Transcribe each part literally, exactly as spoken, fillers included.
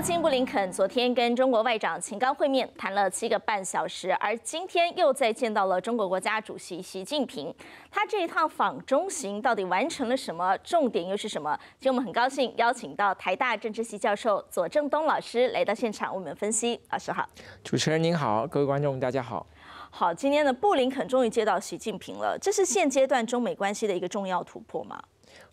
国务卿布林肯昨天跟中国外长秦刚会面，谈了七个半小时，而今天又再见到了中国国家主席习近平。他这一趟访中行到底完成了什么？重点又是什么？今天我们很高兴邀请到台大政治系教授左正东老师来到现场，为我们分析。老师好，主持人您好，各位观众大家好。 好，今天呢，布林肯终于接到习近平了，这是现阶段中美关系的一个重要突破吗？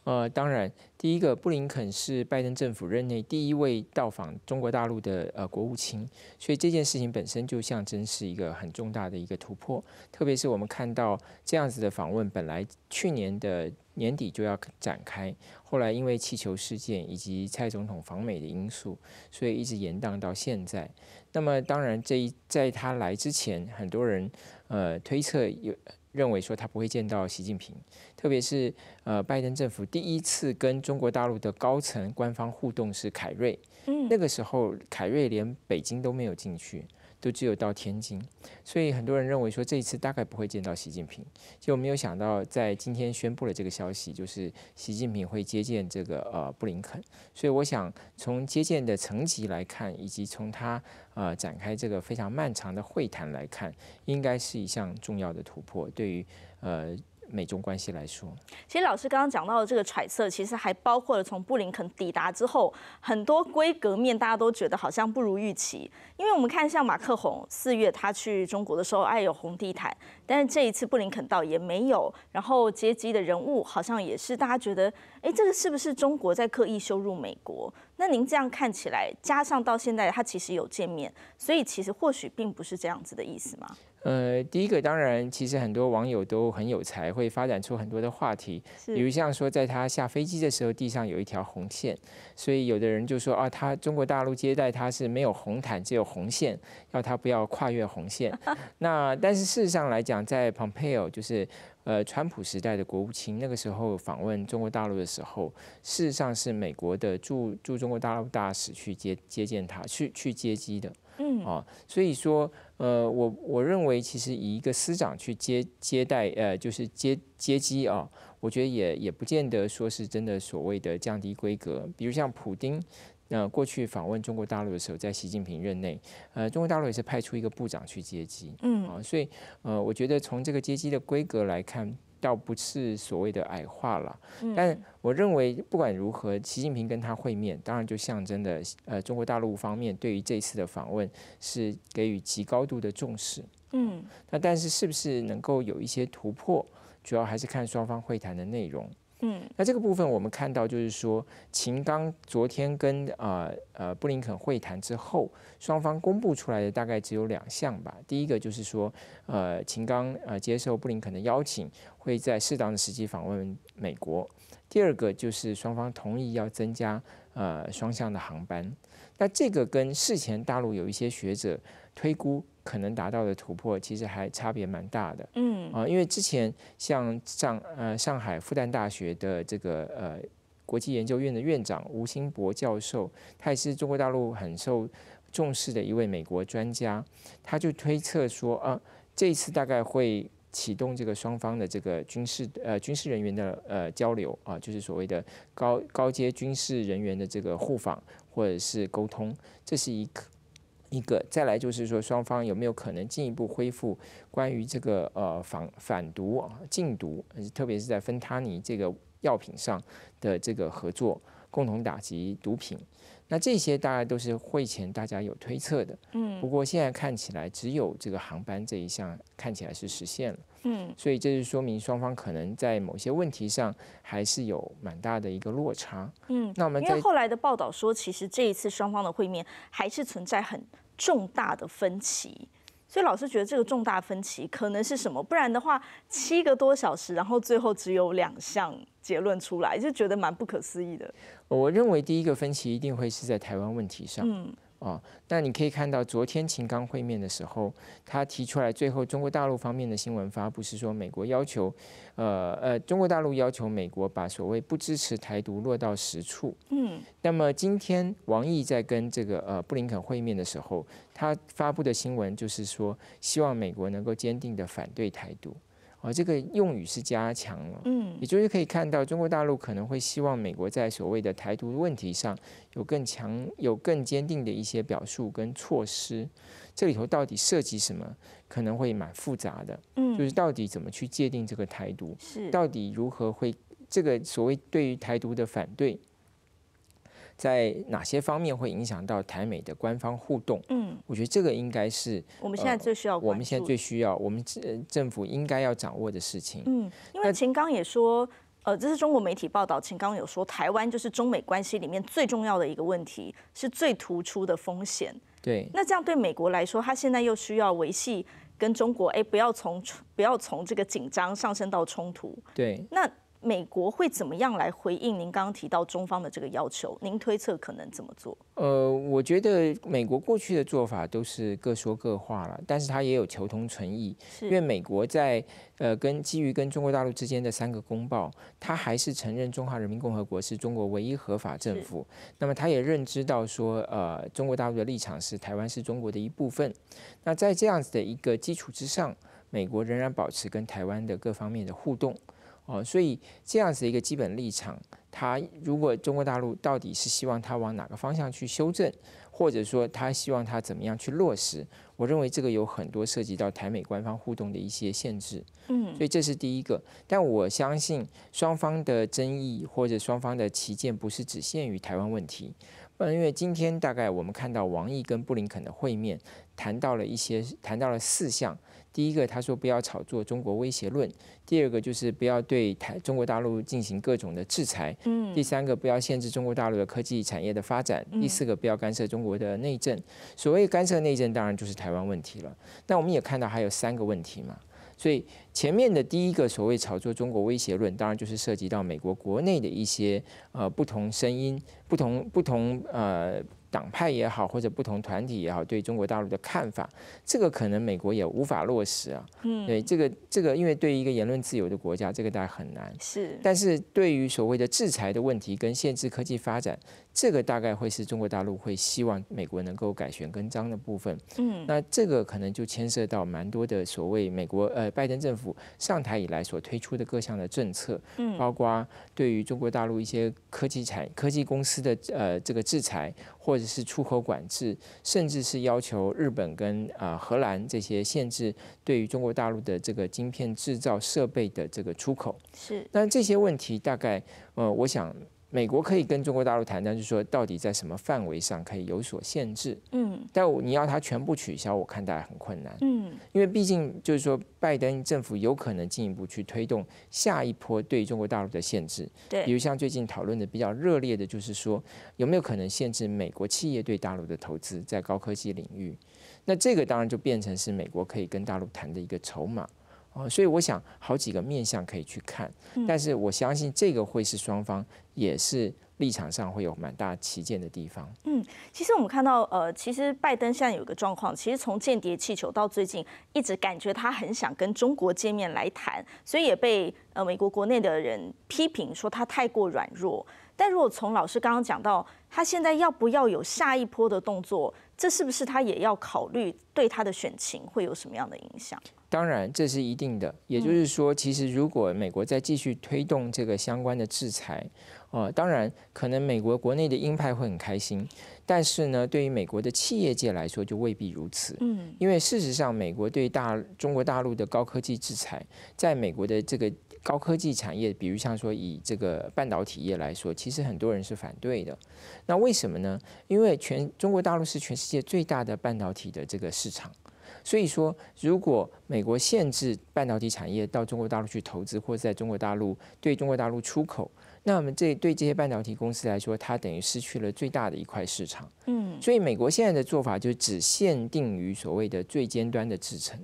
呃，当然，第一个，布林肯是拜登政府任内第一位到访中国大陆的呃国务卿，所以这件事情本身就象征是一个很重大的一个突破，特别是我们看到这样子的访问，本来去年的。 年底就要展开，后来因为气球事件以及蔡总统访美的因素，所以一直延宕到现在。那么当然，这一在他来之前，很多人呃推测有认为说他不会见到习近平，特别是呃拜登政府第一次跟中国大陆的高层官方互动是凯瑞，嗯，那个时候凯瑞连北京都没有进去。 都只有到天津，所以很多人认为说这一次大概不会见到习近平，就没有想到在今天宣布了这个消息，就是习近平会接见这个呃布林肯。所以我想从接见的层级来看，以及从他呃展开这个非常漫长的会谈来看，应该是一项重要的突破，对于呃。 美中关系来说，其实老师刚刚讲到的这个揣测，其实还包括了从布林肯抵达之后，很多规格面大家都觉得好像不如预期。因为我们看像马克宏四月他去中国的时候，哎有红地毯，但是这一次布林肯倒也没有。然后接机的人物好像也是大家觉得，哎，这个是不是中国在刻意羞辱美国？那您这样看起来，加上到现在他其实有见面，所以其实或许并不是这样子的意思嘛。 呃，第一个当然，其实很多网友都很有才，会发展出很多的话题，比如像说，在他下飞机的时候，地上有一条红线，所以有的人就说啊，他中国大陆接待他是没有红毯，只有红线，要他不要跨越红线。那但是事实上来讲，在 Pompeo 就是。 呃，川普时代的国务卿那个时候访问中国大陆的时候，事实上是美国的驻驻中国大陆大使去接接见他，去去接机的，嗯啊，所以说，呃，我我认为其实以一个司长去接接待，呃，就是接接机啊，我觉得也也不见得说是真的所谓的降低规格，比如像普丁。 那过去访问中国大陆的时候，在习近平任内，呃，中国大陆也是派出一个部长去接机，嗯啊，所以呃，我觉得从这个接机的规格来看，倒不是所谓的矮化了。但我认为不管如何，习近平跟他会面，当然就象征的呃，中国大陆方面对于这次的访问是给予极高度的重视，嗯，那但是是不是能够有一些突破，主要还是看双方会谈的内容。 嗯，那这个部分我们看到，就是说，秦刚昨天跟呃呃布林肯会谈之后，双方公布出来的大概只有两项吧。第一个就是说，呃，秦刚呃接受布林肯的邀请，会在适当的时机访问美国。第二个就是双方同意要增加呃双向的航班。那这个跟事前大陆有一些学者推估。 可能达到的突破，其实还差别蛮大的。嗯啊，因为之前像上呃上海复旦大学的这个呃国际研究院的院长吴兴博教授，他也是中国大陆很受重视的一位美国专家，他就推测说啊，这一次大概会启动这个双方的这个军事呃军事人员的呃交流啊，就是所谓的高高阶军事人员的这个互访或者是沟通，这是一个。 一个，再来就是说，双方有没有可能进一步恢复关于这个呃反反毒啊、禁毒，特别是在芬他尼这个药品上的这个合作，共同打击毒品。那这些大概都是会前大家有推测的，嗯。不过现在看起来，只有这个航班这一项看起来是实现了，嗯。所以这是说明双方可能在某些问题上还是有蛮大的一个落差，嗯。那我们因为后来的报道说，其实这一次双方的会面还是存在很重大的分歧，所以老师觉得这个重大分歧可能是什么？不然的话，七个多小时，然后最后只有两项。 结论出来就觉得蛮不可思议的。我认为第一个分歧一定会是在台湾问题上。嗯啊，那你可以看到昨天秦刚会面的时候，他提出来，最后中国大陆方面的新闻发布是说，美国要求，呃呃，中国大陆要求美国把所谓不支持台独落到实处。嗯，那么今天王毅在跟这个呃布林肯会面的时候，他发布的新闻就是说，希望美国能够坚定地反对台独。哦，这个用语是加强了，嗯，也就是可以看到中国大陆可能会希望美国在所谓的台独问题上有更强、有更坚定的一些表述跟措施。这里头到底涉及什么，可能会蛮复杂的，嗯，就是到底怎么去界定这个台独，是到底如何会这个所谓对于台独的反对，在哪些方面会影响到台美的官方互动？嗯，我觉得这个应该是我们现在最需要、呃，我们现在最需要，我们政府应该要掌握的事情。嗯，因为秦刚也说，呃，这是中国媒体报道，秦刚有说，台湾就是中美关系里面最重要的一个问题，是最突出的风险。对，那这样对美国来说，他现在又需要维系跟中国，哎、欸，不要从不要从这个紧张上升到冲突。对，那美国会怎么样来回应您刚刚提到中方的这个要求？您推测可能怎么做？呃，我觉得美国过去的做法都是各说各话了，但是它也有求同存异。因为美国在呃跟基于跟中国大陆之间的三个公报，它还是承认中华人民共和国是中国唯一合法政府。那么它也认知到说，呃，中国大陆的立场是台湾是中国的一部分。那在这样子的一个基础之上，美国仍然保持跟台湾的各方面的互动。哦，所以这样子的一个基本立场，他如果中国大陆到底是希望他往哪个方向去修正，或者说他希望他怎么样去落实，我认为这个有很多涉及到台美官方互动的一些限制。嗯，所以这是第一个。但我相信双方的争议或者双方的旗舰不是只限于台湾问题。因为今天大概我们看到王毅跟布林肯的会面，谈到了一些谈到了四项。第一个，他说不要炒作中国威胁论；第二个就是不要对台中国大陆进行各种的制裁；嗯，第三个不要限制中国大陆的科技产业的发展；第四个不要干涉中国的内政。所谓干涉内政，当然就是台湾问题了。但我们也看到还有三个问题嘛。所以前面的第一个所谓炒作中国威胁论，当然就是涉及到美国国内的一些呃不同声音、不同不同呃党派也好，或者不同团体也好，对中国大陆的看法，这个可能美国也无法落实啊。嗯，对，这个这个，因为对于一个言论自由的国家，这个大概很难。是，但是对于所谓的制裁的问题跟限制科技发展，这个大概会是中国大陆会希望美国能够改弦更张的部分。嗯，那这个可能就牵涉到蛮多的所谓美国呃拜登政府上台以来所推出的各项的政策，嗯，包括对于中国大陆一些科技产科技公司的呃这个制裁，或者是出口管制，甚至是要求日本跟啊荷兰这些限制对于中国大陆的这个晶片制造设备的这个出口。是，但这些问题大概呃，我想美国可以跟中国大陆谈，但是说到底在什么范围上可以有所限制。嗯，但你要它全部取消，我看大概很困难。嗯，因为毕竟就是说，拜登政府有可能进一步去推动下一波对中国大陆的限制。对，比如像最近讨论的比较热烈的，就是说有没有可能限制美国企业对大陆的投资在高科技领域？那这个当然就变成是美国可以跟大陆谈的一个筹码。所以我想好几个面向可以去看，但是我相信这个会是双方也是立场上会有蛮大旗舰的地方。嗯，其实我们看到，呃，其实拜登现在有一个状况，其实从间谍气球到最近，一直感觉他很想跟中国见面来谈，所以也被呃美国国内的人批评说他太过软弱。但如果从老师刚刚讲到，他现在要不要有下一波的动作，这是不是他也要考虑对他的选情会有什么样的影响？当然，这是一定的。也就是说，其实如果美国再继续推动这个相关的制裁，呃，当然可能美国国内的鹰派会很开心，但是呢，对于美国的企业界来说就未必如此。嗯，因为事实上，美国对大中国大陆的高科技制裁，在美国的这个高科技产业，比如像说以这个半导体业来说，其实很多人是反对的。那为什么呢？因为全中国大陆是全世界最大的半导体的这个市场。所以说，如果美国限制半导体产业到中国大陆去投资，或者在中国大陆对中国大陆出口，那么这对这些半导体公司来说，它等于失去了最大的一块市场。嗯，所以美国现在的做法就只限定于所谓的最尖端的制程。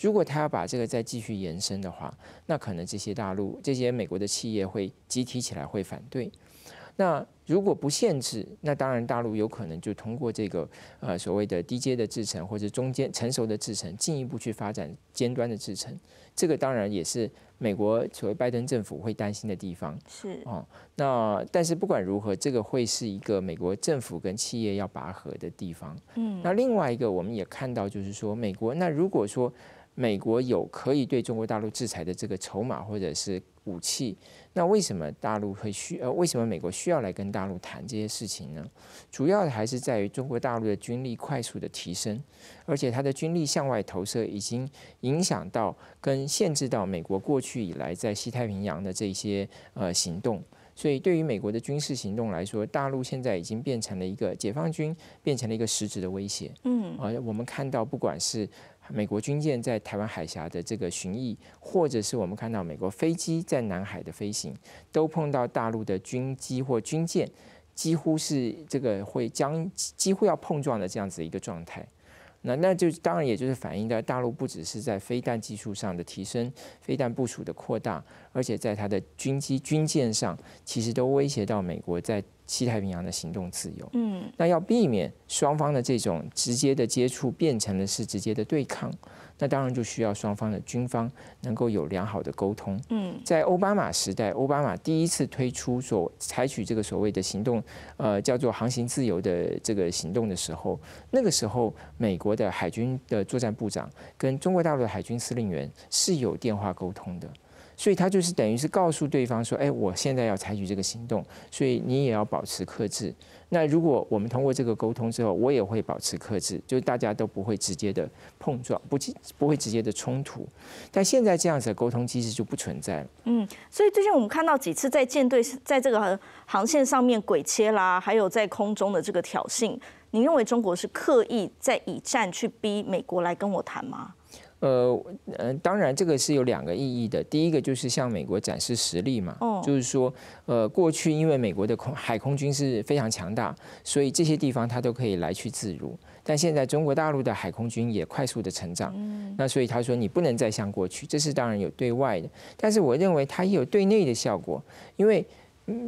如果他要把这个再继续延伸的话，那可能这些大陆这些美国的企业会集体起来会反对。那如果不限制，那当然大陆有可能就通过这个呃所谓的低阶的制程或者中间成熟的制程，进一步去发展尖端的制程。这个当然也是美国所谓拜登政府会担心的地方。是哦，那但是不管如何，这个会是一个美国政府跟企业要拔河的地方。嗯，那另外一个我们也看到，就是说美国那如果说美国有可以对中国大陆制裁的这个筹码或者是武器，那为什么大陆会需呃为什么美国需要来跟大陆谈这些事情呢？主要还是在于中国大陆的军力快速的提升，而且它的军力向外投射已经影响到跟限制到美国过去以来在西太平洋的这些呃行动。 所以，对于美国的军事行动来说，大陆现在已经变成了一个解放军，变成了一个实质的威胁。嗯，啊，我们看到，不管是美国军舰在台湾海峡的这个巡弋，或者是我们看到美国飞机在南海的飞行，都碰到大陆的军机或军舰，几乎是这个会将几乎要碰撞的这样子一个状态。 那那就当然也就是反映到大陆不只是在飞弹技术上的提升、飞弹部署的扩大，而且在它的军机、军舰上，其实都威胁到美国在西太平洋的行动自由。嗯，那要避免双方的这种直接的接触变成的是直接的对抗，那当然就需要双方的军方能够有良好的沟通。嗯，在奥巴马时代，奥巴马第一次推出所采取这个所谓的行动，呃，叫做航行自由的这个行动的时候，那个时候美国。 国的海军的作战部长跟中国大陆的海军司令员是有电话沟通的，所以他就是等于是告诉对方说：“哎，我现在要采取这个行动，所以你也要保持克制。那如果我们通过这个沟通之后，我也会保持克制，就是大家都不会直接的碰撞，不不会直接的冲突。但现在这样子的沟通机制就不存在了。嗯，所以最近我们看到几次在舰队在这个航线上面轨切啦，还有在空中的这个挑衅。 你认为中国是刻意在以战去逼美国来跟我谈吗？呃呃，当然，这个是有两个意义的。第一个就是向美国展示实力嘛，哦、就是说，呃，过去因为美国的空海空军是非常强大，所以这些地方它都可以来去自如。但现在中国大陆的海空军也快速的成长，嗯、那所以他说你不能再像过去，这是当然有对外的，但是我认为它也有对内的效果，因为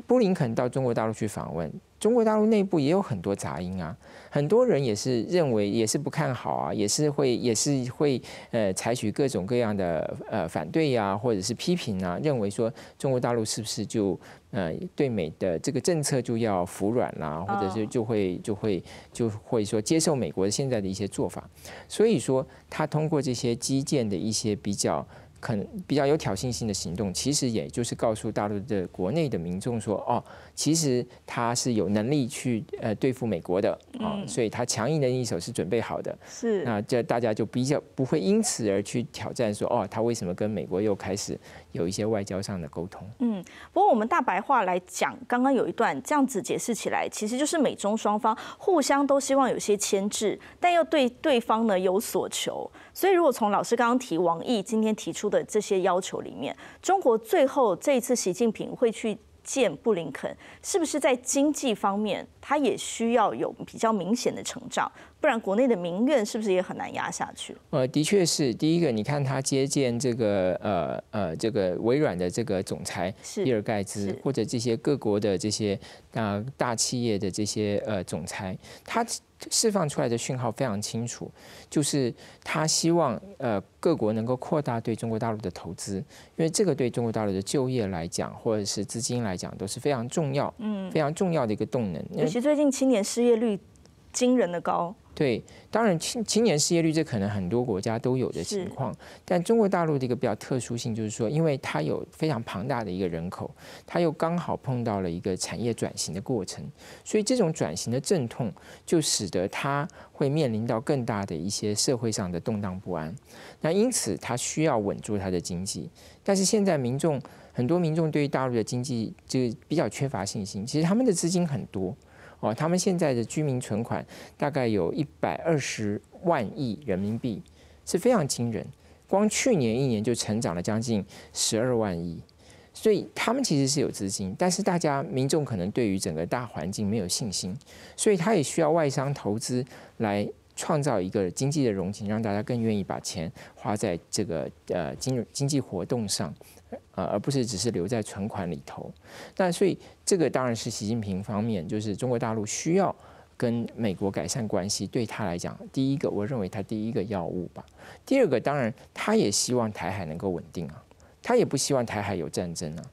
布林肯到中国大陆去访问。 中国大陆内部也有很多杂音啊，很多人也是认为也是不看好啊，也是会也是会呃采取各种各样的呃反对呀、啊，或者是批评啊，认为说中国大陆是不是就呃对美的这个政策就要服软啦、啊，或者是就会就会就会说接受美国现在的一些做法，所以说他通过这些基建的一些比较。 可能比较有挑衅性的行动，其实也就是告诉大陆的国内的民众说，哦，其实他是有能力去呃对付美国的啊、哦，所以他强硬的一手是准备好的。是，那这大家就比较不会因此而去挑战说，哦，他为什么跟美国又开始有一些外交上的沟通？嗯，不过我们大白话来讲，刚刚有一段这样子解释起来，其实就是美中双方互相都希望有些牵制，但又对对方呢有所求。所以如果从老师刚刚提王毅今天提出。 的这些要求里面，中国最后这一次习近平会去见布林肯，是不是在经济方面，他也需要有比较明显的成长？不然国内的民怨是不是也很难压下去？呃，的确是。第一个，你看他接见这个呃呃这个微软的这个总裁比尔盖茨，或者这些各国的这些啊、呃、大企业的这些呃总裁，他。 释放出来的讯号非常清楚，就是他希望呃各国能够扩大对中国大陆的投资，因为这个对中国大陆的就业来讲，或者是资金来讲都是非常重要，嗯，非常重要的一个动能。尤其最近青年失业率惊人的高。 对，当然青青年失业率这可能很多国家都有的情况，但中国大陆的一个比较特殊性就是说，因为它有非常庞大的一个人口，它又刚好碰到了一个产业转型的过程，所以这种转型的阵痛就使得它会面临到更大的一些社会上的动荡不安。那因此，它需要稳住它的经济，但是现在民众很多民众对于大陆的经济就比较缺乏信心，其实他们的资金很多。 哦，他们现在的居民存款大概有一百二十万亿人民币，是非常惊人。光去年一年就成长了将近十二万亿，所以他们其实是有资金，但是大家民众可能对于整个大环境没有信心，所以他也需要外商投资来创造一个经济的融景，让大家更愿意把钱花在这个呃经经济活动上。 呃，而不是只是留在存款里头。那所以这个当然是习近平方面，就是中国大陆需要跟美国改善关系，对他来讲，第一个我认为他第一个要务吧。第二个当然他也希望台海能够稳定啊，他也不希望台海有战争啊。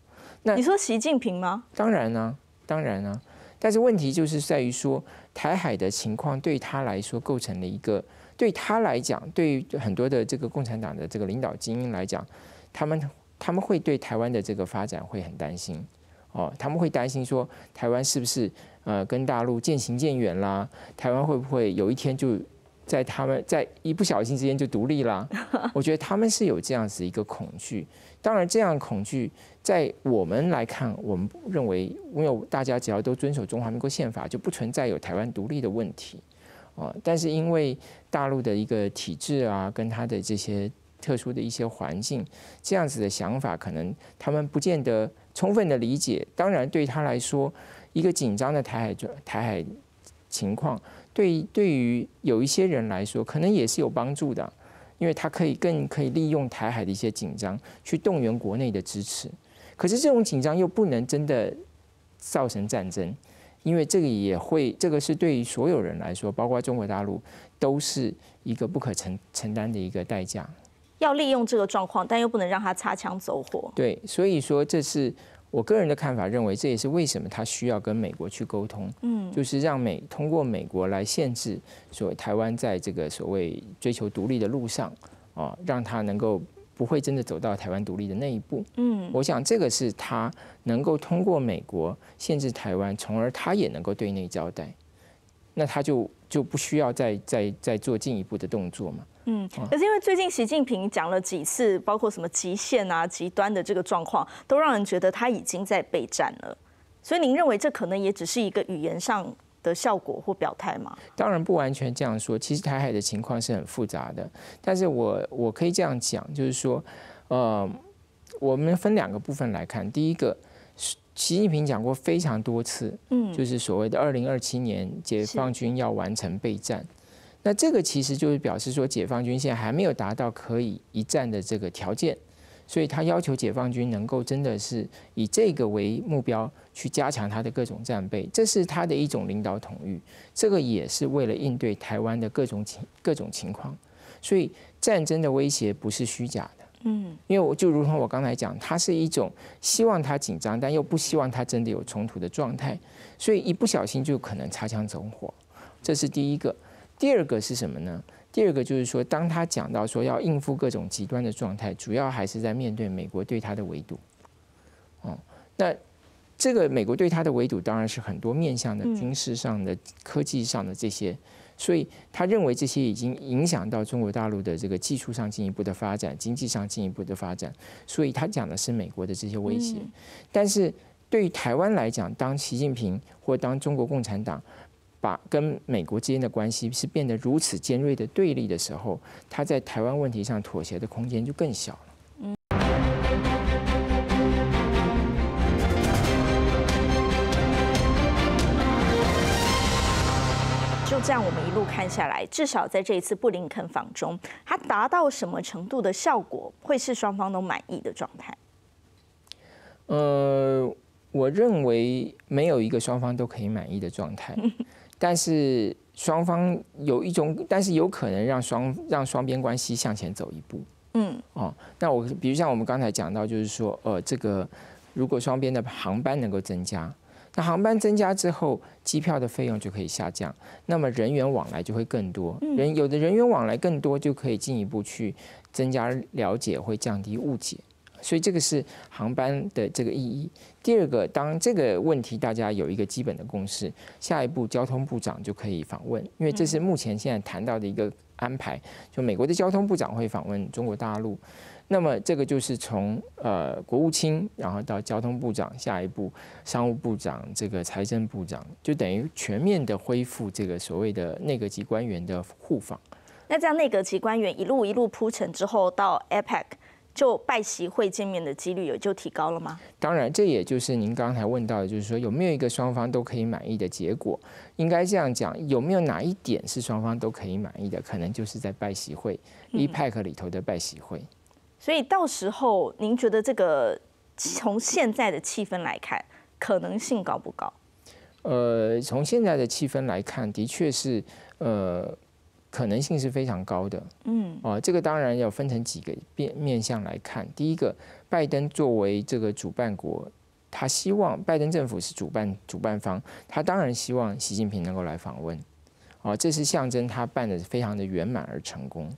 那你说习近平吗？当然啊，当然啊。但是问题就是在于说，台海的情况对他来说构成了一个对他来讲，对很多的这个共产党的这个领导精英来讲，他们他们会对台湾的这个发展会很担心哦，他们会担心说台湾是不是呃跟大陆渐行渐远啦？台湾会不会有一天就在他们在一不小心之间就独立啦？我觉得他们是有这样子一个恐惧。当然，这样恐惧在我们来看，我们认为，因为大家只要都遵守中华民国宪法，就不存在有台湾独立的问题。 哦，但是因为大陆的一个体制啊，跟它的这些特殊的一些环境，这样子的想法，可能他们不见得充分的理解。当然，对他来说，一个紧张的台海台海情况，对对于有一些人来说，可能也是有帮助的，因为他可以更可以利用台海的一些紧张，去动员国内的支持。可是这种紧张又不能真的造成战争。 因为这个也会，这个是对于所有人来说，包括中国大陆，都是一个不可承承担的一个代价。要利用这个状况，但又不能让它擦枪走火。对，所以说这是我个人的看法，认为这也是为什么他需要跟美国去沟通，嗯，就是让美通过美国来限制所谓台湾在这个所谓追求独立的路上，啊、哦，让他能够。 不会真的走到台湾独立的那一步。嗯，我想这个是他能够通过美国限制台湾，从而他也能够对内交代，那他就就不需要再再再做进一步的动作嘛。嗯，可是因为最近习近平讲了几次，包括什么极限啊、极端的这个状况，都让人觉得他已经在备战了。所以您认为这可能也只是一个语言上的效果或表态吗？当然不完全这样说。其实台海的情况是很复杂的，但是我我可以这样讲，就是说，呃，我们分两个部分来看。第一个，习近平讲过非常多次，嗯，就是所谓的二零二七年解放军要完成备战。那这个其实就是表示说，解放军现在还没有达到可以一战的这个条件，所以他要求解放军能够真的是以这个为目标。 去加强他的各种战备，这是他的一种领导统御，这个也是为了应对台湾的各种情各种情况，所以战争的威胁不是虚假的，嗯，因为我就如同我刚才讲，它是一种希望它紧张，但又不希望它真的有冲突的状态，所以一不小心就可能擦枪走火，这是第一个。第二个是什么呢？第二个就是说，当他讲到说要应付各种极端的状态，主要还是在面对美国对他的围堵，哦，那。 这个美国对他的围堵当然是很多面向的，军事上的、科技上的这些，所以他认为这些已经影响到中国大陆的这个技术上进一步的发展、经济上进一步的发展，所以他讲的是美国的这些威胁。但是对于台湾来讲，当习近平或当中国共产党把跟美国之间的关系是变得如此尖锐的对立的时候，他在台湾问题上妥协的空间就更小了。 这样我们一路看下来，至少在这一次布林肯访中，它达到什么程度的效果，会是双方都满意的状态？呃，我认为没有一个双方都可以满意的状态，但是双方有一种，但是有可能让双让双边关系向前走一步。嗯，哦，那我比如像我们刚才讲到，就是说，呃，这个如果双边的航班能够增加。 那航班增加之后，机票的费用就可以下降，那么人员往来就会更多。人有的人员往来更多，就可以进一步去增加了解，会降低误解。所以这个是航班的这个意义。第二个，当这个问题大家有一个基本的共识，下一步交通部长就可以访问，因为这是目前现在谈到的一个安排，就美国的交通部长会访问中国大陆。 那么这个就是从呃国务卿，然后到交通部长，下一步商务部长，这个财政部长，就等于全面的恢复这个所谓的内阁级官员的互访。那这样内阁级官员一路一路铺陈之后，到 A P E C 就拜习会见面的几率也就提高了吗？当然，这也就是您刚才问到的，就是说有没有一个双方都可以满意的结果？应该这样讲，有没有哪一点是双方都可以满意的？可能就是在拜习会 A P E C 里头的拜习会。 所以到时候，您觉得这个从现在的气氛来看，可能性高不高？呃，从现在的气氛来看，的确是呃，可能性是非常高的。嗯，哦，这个当然要分成几个面面向来看。第一个，拜登作为这个主办国，他希望拜登政府是主办主办方，他当然希望习近平能够来访问。哦，这是象征他办得非常的圆满而成功。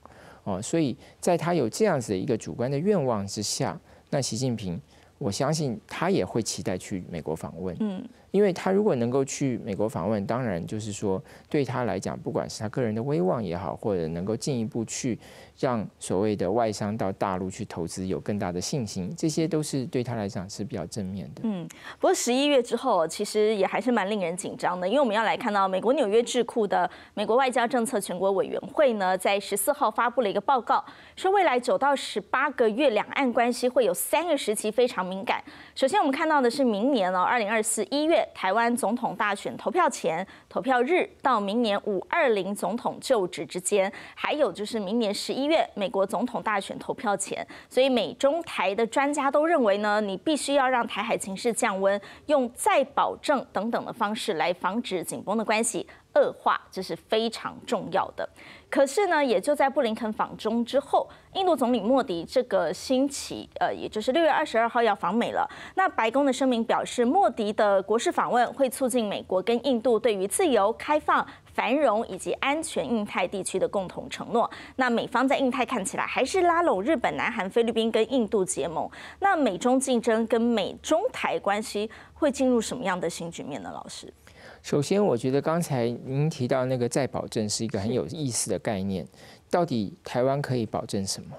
哦，所以在他有这样子的一个主观的愿望之下，那习近平，我相信他也会期待去美国访问。嗯，因为他如果能够去美国访问，当然就是说对他来讲，不管是他个人的威望也好，或者能够进一步去让所谓的外商到大陆去投资有更大的信心，这些都是对他来讲是比较正面的。嗯，不过十一月之后，其实也还是蛮令人紧张的，因为我们要来看到美国纽约智库的美国外交政策全国委员会呢，在十四号发布了一个报告，说未来九到十八个月，两岸关系会有三个时期非常敏感。首先，我们看到的是明年哦，二零二四一月。 台湾总统大选投票前、投票日到明年五二零总统就职之间，还有就是明年十一月美国总统大选投票前，所以美中台的专家都认为呢，你必须要让台海情势降温，用再保证等等的方式来防止紧绷的关系恶化，这是非常重要的。 可是呢，也就在布林肯访中之后，印度总理莫迪这个星期，呃，也就是六月二十二号要访美了。那白宫的声明表示，莫迪的国事访问会促进美国跟印度对于自由、开放、繁荣以及安全印太地区的共同承诺。那美方在印太看起来还是拉拢日本、南韩、菲律宾跟印度结盟。那美中竞争跟美中台关系会进入什么样的新局面呢？老师？ 首先，我觉得刚才您提到那个再保证是一个很有意思的概念。到底台湾可以保证什么？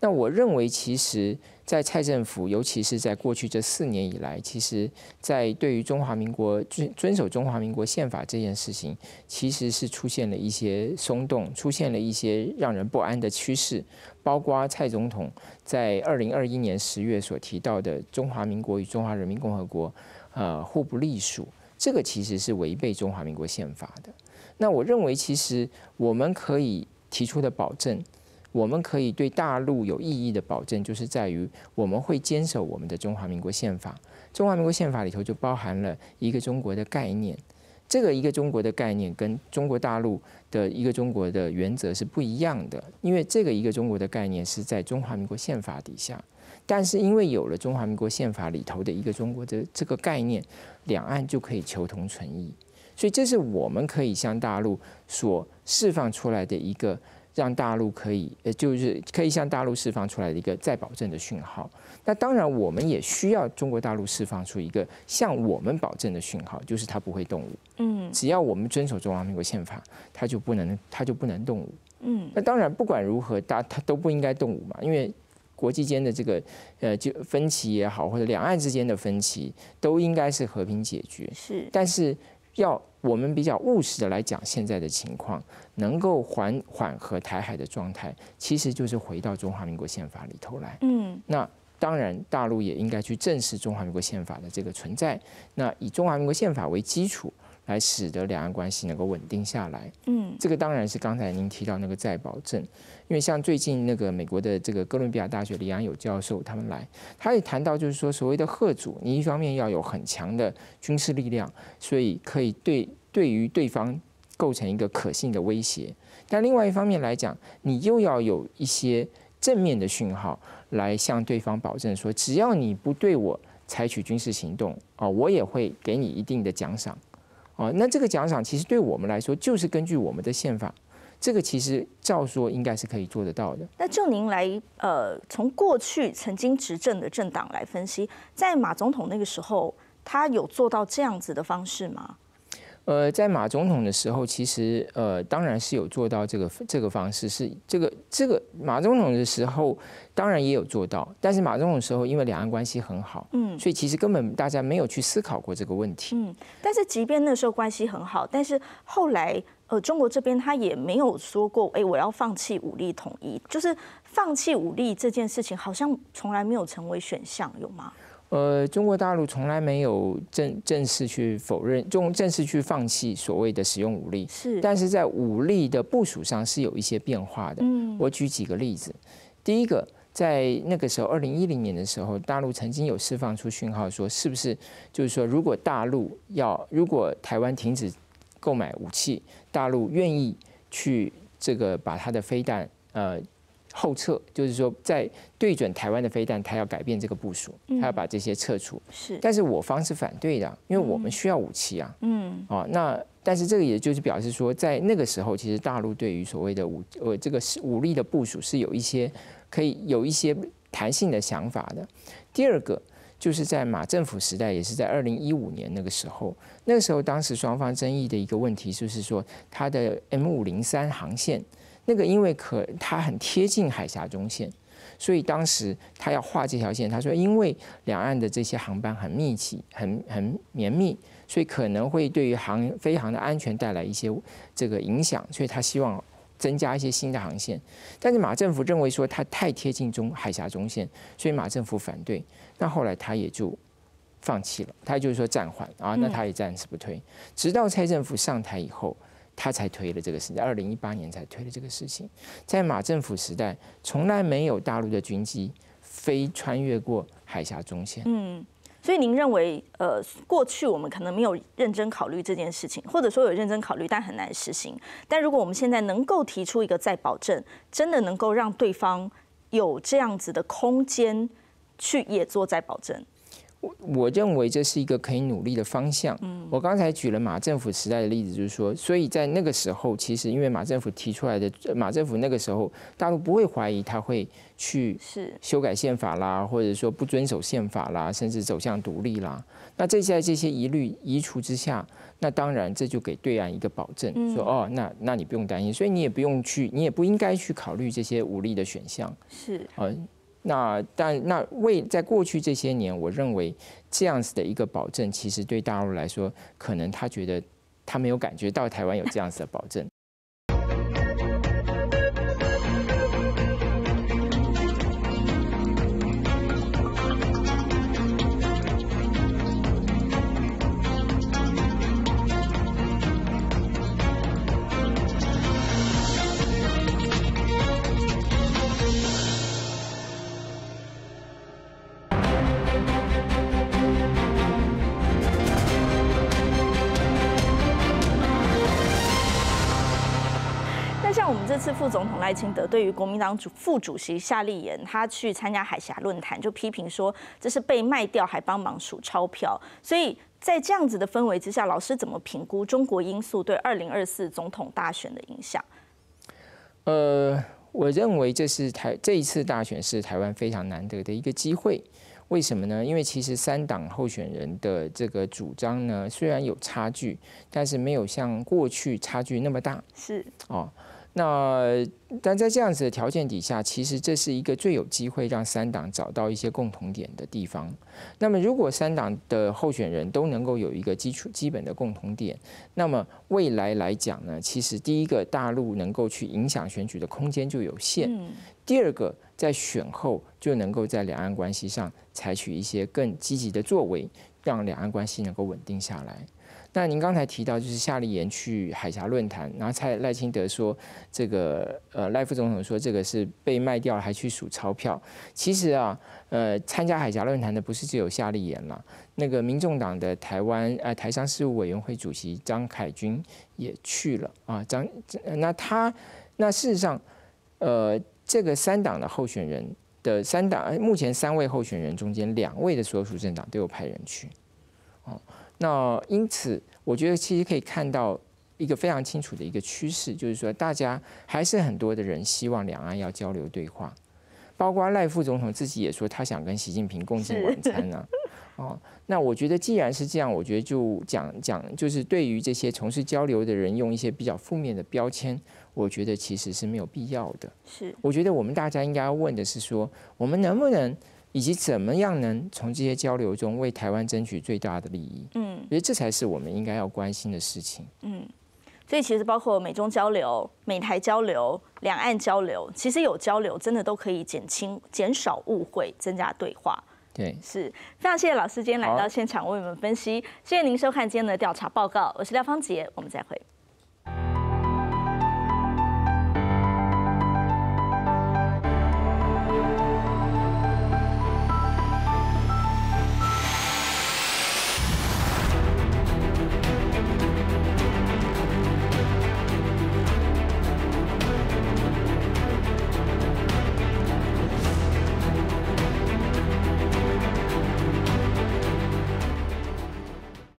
那我认为，其实，在蔡政府，尤其是在过去这四年以来，其实，在对于中华民国遵遵守中华民国宪法这件事情，其实是出现了一些松动，出现了一些让人不安的趋势。包括蔡总统在二零二一年十月所提到的“中华民国与中华人民共和国，呃，互不隶属”。 这个其实是违背中华民国宪法的。那我认为，其实我们可以提出的保证，我们可以对大陆有意义的保证，就是在于我们会坚守我们的中华民国宪法。中华民国宪法里头就包含了一个中国的概念，这个一个中国的概念跟中国大陆的一个中国的原则是不一样的，因为这个一个中国的概念是在中华民国宪法底下。 但是，因为有了中华民国宪法里头的一个中国的这个概念，两岸就可以求同存异，所以这是我们可以向大陆所释放出来的一个让大陆可以，呃，就是可以向大陆释放出来的一个再保证的讯号。那当然，我们也需要中国大陆释放出一个向我们保证的讯号，就是它不会动武。嗯，只要我们遵守中华民国宪法，它就不能，它就不能动武。嗯，那当然，不管如何，它它都不应该动武嘛，因为。 国际间的这个呃，就分歧也好，或者两岸之间的分歧，都应该是和平解决。是，但是要我们比较务实的来讲，现在的情况能够缓缓和台海的状态，其实就是回到中华民国宪法里头来。嗯，那当然，大陆也应该去正视中华民国宪法的这个存在。那以中华民国宪法为基础。 来使得两岸关系能够稳定下来。嗯，这个当然是刚才您提到那个再保证，因为像最近那个美国的这个哥伦比亚大学李安友教授他们来，他也谈到就是说所谓的嚇阻，你一方面要有很强的军事力量，所以可以对对于对方构成一个可信的威胁，但另外一方面来讲，你又要有一些正面的讯号来向对方保证说，只要你不对我采取军事行动啊，我也会给你一定的奖赏。 哦，那这个奖赏其实对我们来说，就是根据我们的宪法，这个其实照说应该是可以做得到的。那就您来，呃，从过去曾经执政的政党来分析，在马总统那个时候，他有做到这样子的方式吗？呃，在马总统的时候，其实呃，当然是有做到这个这个方式，是这个这个马总统的时候，当然也有做到，但是马总统的时候，因为两岸关系很好，嗯，所以其实根本大家没有去思考过这个问题，嗯，但是即便那时候关系很好，但是后来呃，中国这边他也没有说过，哎，我要放弃武力统一，就是放弃武力这件事情，好像从来没有成为选项，有吗？ 呃，中国大陆从来没有正正式去否认，中正式去放弃所谓的使用武力，是，但是在武力的部署上是有一些变化的。嗯，我举几个例子。第一个，在那个时候，二零一零年的时候，大陆曾经有释放出讯号，说是不是就是说，如果大陆要，如果台湾停止购买武器，大陆愿意去这个把它的飞弹呃。后撤，就是说在对准台湾的飞弹，他要改变这个部署，他要把这些撤除。是，但是我方是反对的，因为我们需要武器啊。嗯，啊，那但是这个也就是表示说，在那个时候，其实大陆对于所谓的武呃这个武力的部署是有一些可以有一些弹性的想法的。第二个。 就是在马政府时代，也是在二零一五年那个时候，那个时候当时双方争议的一个问题就是说，它的 M 五零三航线，那个因为可它很贴近海峡中线，所以当时他要画这条线，他说因为两岸的这些航班很密集、很很绵密，所以可能会对于航飞航的安全带来一些这个影响，所以他希望。 增加一些新的航线，但是马政府认为说它太贴近中海峡中线，所以马政府反对。那后来他也就放弃了，他就是说暂缓啊，那他也暂时不推，直到蔡政府上台以后，他才推了这个事情。二零一八年才推了这个事情。在马政府时代，从来没有大陆的军机飞穿越过海峡中线。嗯。 所以您认为，呃，过去我们可能没有认真考虑这件事情，或者说有认真考虑，但很难实行。但如果我们现在能够提出一个再保证，真的能够让对方有这样子的空间去也做再保证，我我认为这是一个可以努力的方向。嗯，我刚才举了马政府时代的例子，就是说，所以在那个时候，其实因为马政府提出来的，马政府那个时候大陆不会怀疑他会。 去修改宪法啦，或者说不遵守宪法啦，甚至走向独立啦。那这在这些疑虑移除之下，那当然这就给对岸一个保证，嗯、说哦，那那你不用担心，所以你也不用去，你也不应该去考虑这些武力的选项。是啊、呃，那但那为在过去这些年，我认为这样子的一个保证，其实对大陆来说，可能他觉得他没有感觉到台湾有这样子的保证。副总统赖清德对于国民党副主席夏立言，他去参加海峡论坛，就批评说这是被卖掉，还帮忙数钞票。所以在这样子的氛围之下，老师怎么评估中国因素对二零二四总统大选的影响？呃，我认为这是台这一次大选是台湾非常难得的一个机会。为什么呢？因为其实三党候选人的这个主张呢，虽然有差距，但是没有像过去差距那么大。是哦。 那但在这样子的条件底下，其实这是一个最有机会让三党找到一些共同点的地方。那么，如果三党的候选人都能够有一个基础基本的共同点，那么未来来讲呢，其实第一个，大陆能够去影响选举的空间就有限；第二个，在选后就能够在两岸关系上采取一些更积极的作为，让两岸关系能够稳定下来。 那您刚才提到，就是夏立言去海峡论坛，然后蔡赖清德说，这个呃赖副总统说这个是被卖掉了，还去数钞票。其实啊，呃，参加海峡论坛的不是只有夏立言啦，那个民众党的台湾呃台商事务委员会主席张凯军也去了啊。张那他那事实上，呃，这个三党的候选人的三党，目前三位候选人中间两位的所属政党都有派人去，哦。 那因此，我觉得其实可以看到一个非常清楚的一个趋势，就是说，大家还是很多的人希望两岸要交流对话，包括赖副总统自己也说他想跟习近平共进晚餐啊。哦，那我觉得既然是这样，我觉得就讲讲就是对于这些从事交流的人用一些比较负面的标签，我觉得其实是没有必要的。是，我觉得我们大家应该要问的是说，我们能不能？ 以及怎么样能从这些交流中为台湾争取最大的利益？嗯，我觉得这才是我们应该要关心的事情。嗯，所以其实包括美中交流、美台交流、两岸交流，其实有交流真的都可以减轻、减少误会，增加对话。对，是非常谢谢老师今天来到现场为我们分析，谢谢您收看今天的调查报告，我是廖芳杰，我们再会。